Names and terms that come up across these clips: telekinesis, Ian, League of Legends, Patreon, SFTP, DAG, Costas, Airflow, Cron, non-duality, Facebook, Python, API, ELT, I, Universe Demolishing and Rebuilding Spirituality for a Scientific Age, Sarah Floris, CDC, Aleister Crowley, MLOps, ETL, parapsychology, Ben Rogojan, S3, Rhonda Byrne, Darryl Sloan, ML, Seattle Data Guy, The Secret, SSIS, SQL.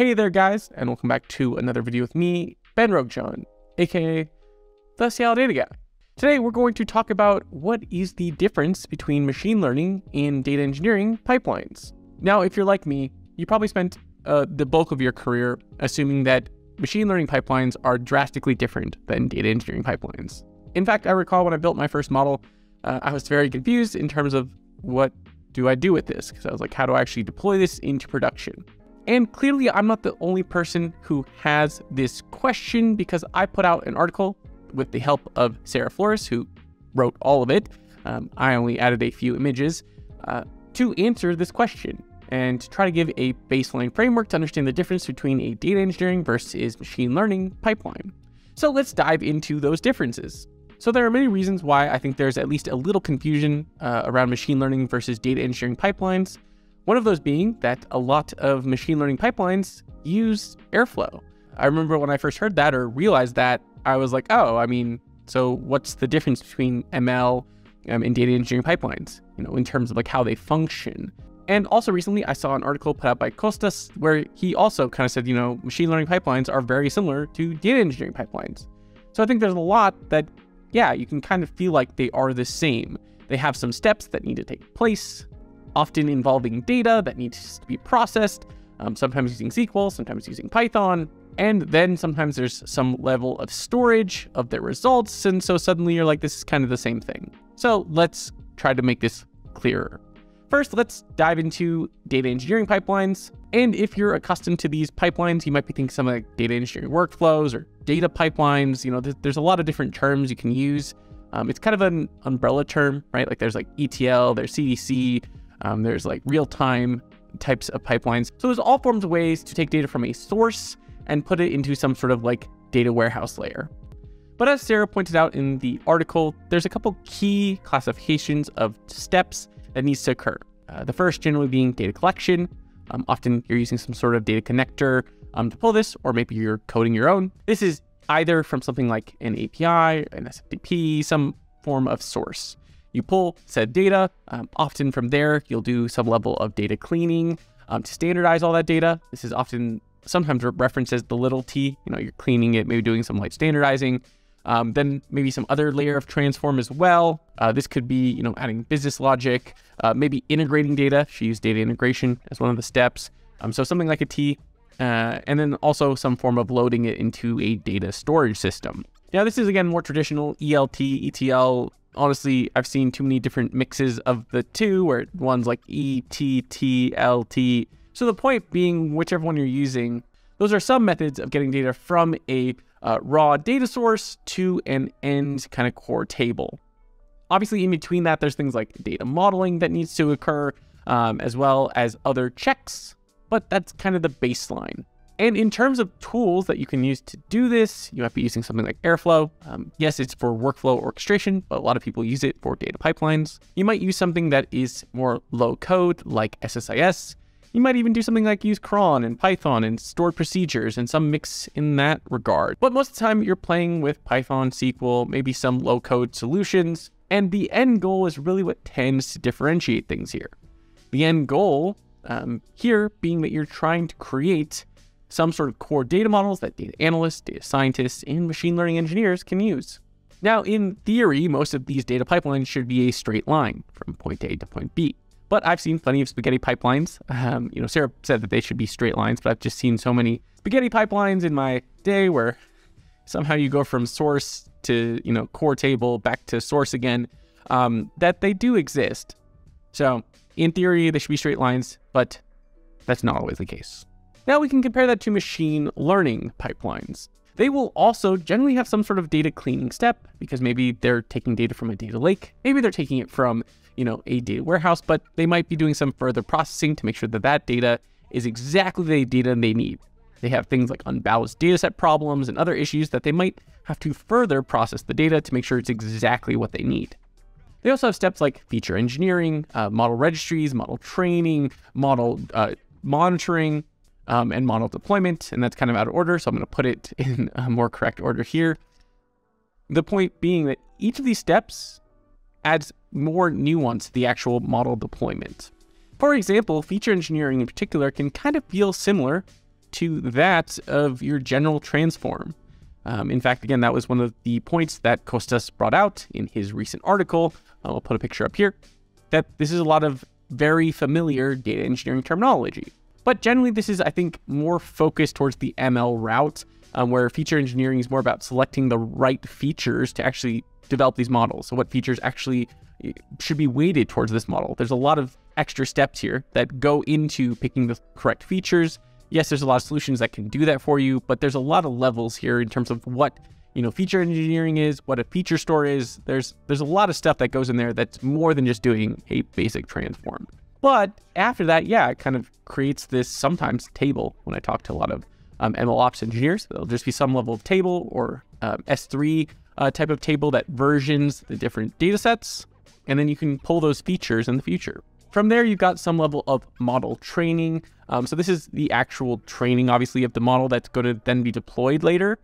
Hey there guys, and welcome back to another video with me, Ben Rogojan, aka the Seattle Data Guy. Today we're going to talk about what is the difference between machine learning and data engineering pipelines. Now if you're like me, you probably spent the bulk of your career assuming that machine learning pipelines are drastically different than data engineering pipelines. In fact, I recall when I built my first model, I was very confused in terms of what do I do with this, because I was like, how do I actually deploy this into production? And clearly I'm not the only person who has this question, because I put out an article with the help of Sarah Floris, who wrote all of it. I only added a few images to answer this question and to try to give a baseline framework to understand the difference between a data engineering versus machine learning pipeline. So let's dive into those differences. So there are many reasons why I think there's at least a little confusion around machine learning versus data engineering pipelines. One of those being that a lot of machine learning pipelines use Airflow. I remember when I first heard that or realized that, I was like, oh, I mean, so what's the difference between ML and data engineering pipelines, you know, in terms of like how they function? And also recently I saw an article put out by Costas where he also kind of said, you know, machine learning pipelines are very similar to data engineering pipelines. So I think there's a lot that, yeah, you can kind of feel like they are the same. They have some steps that need to take place, often involving data that needs to be processed, sometimes using SQL, sometimes using Python, and then sometimes there's some level of storage of their results, and so suddenly you're like, this is kind of the same thing. So let's try to make this clearer. First, let's dive into data engineering pipelines, and if you're accustomed to these pipelines, you might be thinking something like data engineering workflows or data pipelines. You know, there's a lot of different terms you can use. It's kind of an umbrella term, right? Like there's like ETL, there's CDC, there's like real-time types of pipelines. So there's all forms of ways to take data from a source and put it into some sort of like data warehouse layer. But as Sarah pointed out in the article, there's a couple key classifications of steps that needs to occur. The first generally being data collection. Often you're using some sort of data connector to pull this, or maybe you're coding your own. This is either from something like an API, an SFTP, some form of source. You pull said data, often from there, you'll do some level of data cleaning to standardize all that data. This is often sometimes referenced as the little t, you know, you're cleaning it, maybe doing some light standardizing, then maybe some other layer of transform as well. This could be, you know, adding business logic, maybe integrating data. She used data integration as one of the steps. So something like a t, and then also some form of loading it into a data storage system. Now, this is again, more traditional ELT, ETL. Honestly, I've seen too many different mixes of the two, where one's like ETT, LT. So the point being, whichever one you're using, those are some methods of getting data from a raw data source to an end kind of core table. Obviously, in between that, there's things like data modeling that needs to occur, as well as other checks, but that's kind of the baseline. And in terms of tools that you can use to do this, you might be using something like Airflow. Yes, it's for workflow orchestration, but a lot of people use it for data pipelines. You might use something that is more low code like SSIS. You might even do something like use Cron and Python and stored procedures and some mix in that regard. But most of the time you're playing with Python, SQL, maybe some low code solutions. And the end goal is really what tends to differentiate things here. The end goal here being that you're trying to create some sort of core data models that data analysts, data scientists, and machine learning engineers can use. Now, in theory, most of these data pipelines should be a straight line from point A to point B, but I've seen plenty of spaghetti pipelines. You know, Sarah said that they should be straight lines, but I've just seen so many spaghetti pipelines in my day where somehow you go from source to, you know, core table back to source again, that they do exist. So in theory, they should be straight lines, but that's not always the case. Now we can compare that to machine learning pipelines. They will also generally have some sort of data cleaning step, because maybe they're taking data from a data lake. Maybe they're taking it from, you know, a data warehouse, but they might be doing some further processing to make sure that that data is exactly the data they need. They have things like unbalanced data set problems and other issues that they might have to further process the data to make sure it's exactly what they need. They also have steps like feature engineering, model registries, model training, model monitoring, and model deployment, and that's kind of out of order, so I'm going to put it in a more correct order here. The point being that each of these steps adds more nuance to the actual model deployment. For example, feature engineering in particular can kind of feel similar to that of your general transform. In fact, again, that was one of the points that Costas brought out in his recent article. I'll put a picture up here, that this is a lot of very familiar data engineering terminology. But generally, this is, I think, more focused towards the ML route, where feature engineering is more about selecting the right features to actually develop these models. So what features actually should be weighted towards this model. There's a lot of extra steps here that go into picking the correct features. Yes, there's a lot of solutions that can do that for you, but there's a lot of levels here in terms of what, you know, feature engineering is, what a feature store is. There's a lot of stuff that goes in there that's more than just doing a basic transform. But after that, yeah, it kind of creates this sometimes table. When I talk to a lot of MLOps engineers, there'll just be some level of table or S3 type of table that versions the different data sets, and then you can pull those features in the future. From there, you've got some level of model training. So this is the actual training, obviously, of the model that's going to then be deployed later.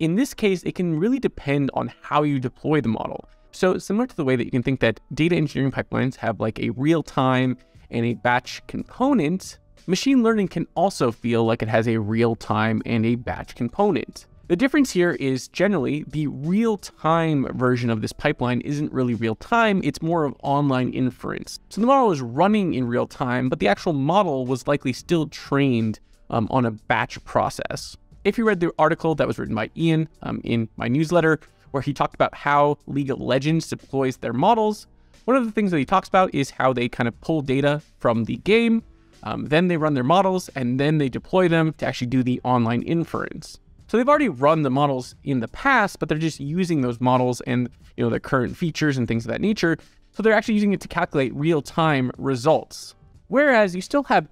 In this case, it can really depend on how you deploy the model. So similar to the way that you can think that data engineering pipelines have like a real-time and a batch component, machine learning can also feel like it has a real-time and a batch component. The difference here is generally the real-time version of this pipeline isn't really real-time, it's more of online inference. So the model is running in real-time, but the actual model was likely still trained on a batch process. If you read the article that was written by Ian in my newsletter, where he talked about how League of Legends deploys their models. One of the things that he talks about is how they kind of pull data from the game, then they run their models, and then they deploy them to actually do the online inference. So they've already run the models in the past, but they're just using those models and, you know, their current features and things of that nature. So they're actually using it to calculate real-time results. Whereas you still have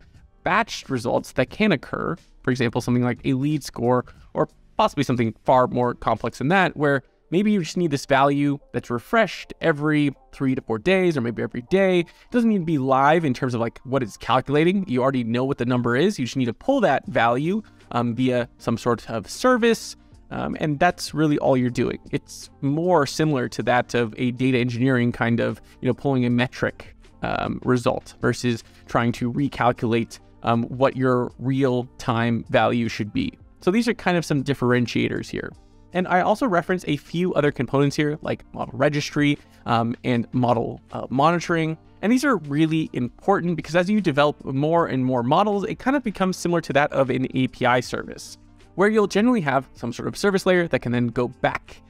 batched results that can occur, for example, something like a lead score, or possibly something far more complex than that, where maybe you just need this value that's refreshed every 3 to 4 days, or maybe every day. It doesn't need to be live in terms of like what it's calculating. You already know what the number is. You just need to pull that value via some sort of service. And that's really all you're doing. It's more similar to that of a data engineering kind of, you know, pulling a metric result versus trying to recalculate what your real time value should be. So these are kind of some differentiators here. And I also reference a few other components here, like model registry and model monitoring. And these are really important because as you develop more and more models, it kind of becomes similar to that of an API service, where you'll generally have some sort of service layer that can then go back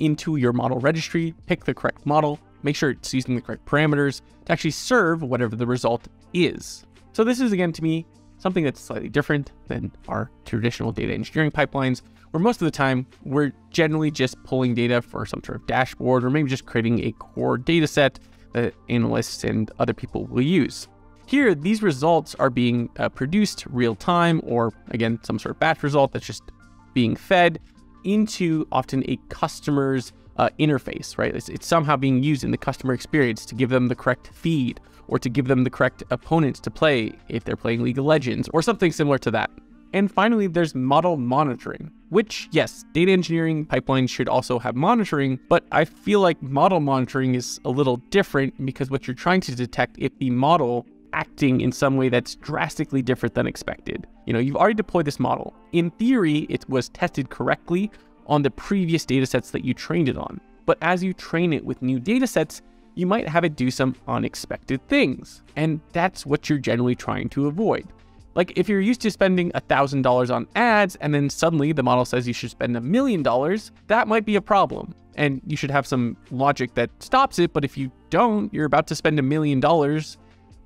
into your model registry, pick the correct model, make sure it's using the correct parameters to actually serve whatever the result is. So this is, again, to me, something that's slightly different than our traditional data engineering pipelines, where most of the time we're generally just pulling data for some sort of dashboard, or maybe just creating a core data set that analysts and other people will use. Here, these results are being produced real time, or again, some sort of batch result that's just being fed into often a customer's interface, right? It's somehow being used in the customer experience to give them the correct feed, or to give them the correct opponents to play if they're playing League of Legends or something similar to that. And finally, there's model monitoring, which, yes, data engineering pipelines should also have monitoring, but I feel like model monitoring is a little different because what you're trying to detect if the model acting in some way that's drastically different than expected. You know, you've already deployed this model. In theory, it was tested correctly on the previous data sets that you trained it on. But as you train it with new data sets, you might have it do some unexpected things. And that's what you're generally trying to avoid. Like if you're used to spending $1,000 on ads and then suddenly the model says you should spend $1,000,000, that might be a problem. And you should have some logic that stops it. But if you don't, you're about to spend $1,000,000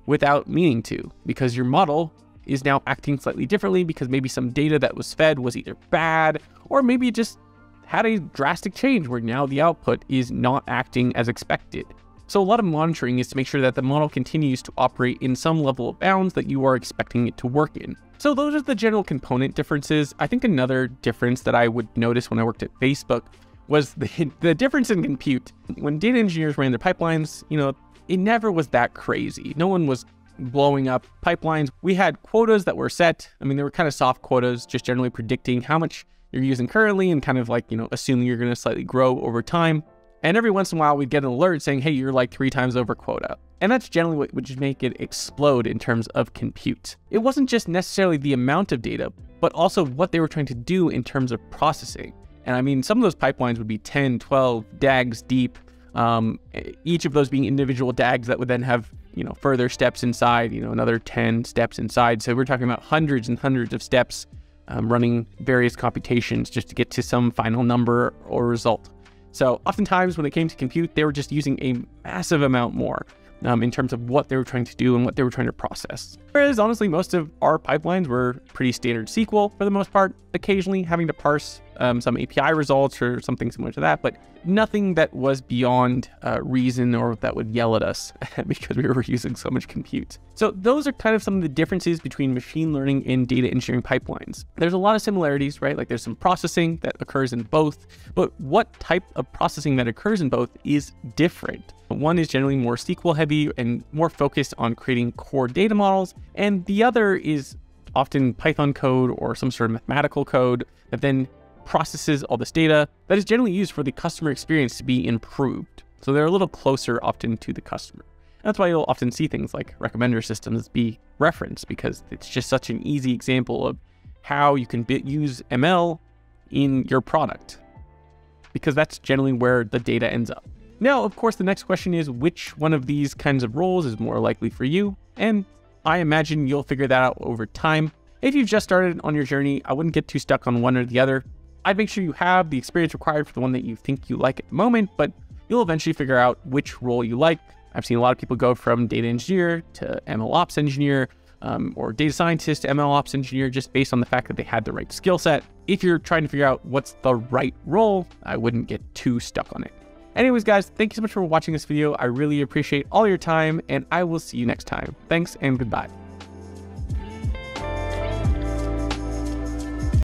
without meaning to, because your model is now acting slightly differently because maybe some data that was fed was either bad, or maybe it just had a drastic change where now the output is not acting as expected. So a lot of monitoring is to make sure that the model continues to operate in some level of bounds that you are expecting it to work in. So those are the general component differences. I think another difference that I would notice when I worked at Facebook was the difference in compute. When data engineers ran their pipelines, you know, it never was that crazy. No one was blowing up pipelines. We had quotas that were set. I mean, they were kind of soft quotas, just generally predicting how much you're using currently and kind of like, you know, assuming you're going to slightly grow over time. And every once in a while, we'd get an alert saying, hey, you're like 3 times over quota. And that's generally what would just make it explode in terms of compute. It wasn't just necessarily the amount of data, but also what they were trying to do in terms of processing. And I mean, some of those pipelines would be 10, 12 DAGs deep, each of those being individual DAGs that would then have, you know, further steps inside, you know, another 10 steps inside. So we're talking about hundreds and hundreds of steps running various computations just to get to some final number or result. So oftentimes when it came to compute, they were just using a massive amount more in terms of what they were trying to do and what they were trying to process. Whereas honestly, most of our pipelines were pretty standard SQL for the most part, occasionally having to parse some API results or something similar to that, but nothing that was beyond reason or that would yell at us because we were using so much compute. So those are kind of some of the differences between machine learning and data engineering pipelines. There's a lot of similarities, right? Like there's some processing that occurs in both, but what type of processing that occurs in both is different. One is generally more SQL heavy and more focused on creating core data models, and the other is often Python code or some sort of mathematical code that then processes all this data that is generally used for the customer experience to be improved. So they're a little closer often to the customer. That's why you'll often see things like recommender systems be referenced, because it's just such an easy example of how you can use ML in your product, because that's generally where the data ends up. Now, of course, the next question is which one of these kinds of roles is more likely for you? And I imagine you'll figure that out over time. If you've just started on your journey, I wouldn't get too stuck on one or the other. I'd make sure you have the experience required for the one that you think you like at the moment, but you'll eventually figure out which role you like. I've seen a lot of people go from data engineer to MLOps engineer or data scientist to MLOps engineer just based on the fact that they had the right skill set. If you're trying to figure out what's the right role, I wouldn't get too stuck on it. Anyways, guys, thank you so much for watching this video. I really appreciate all your time, and I will see you next time. Thanks and goodbye.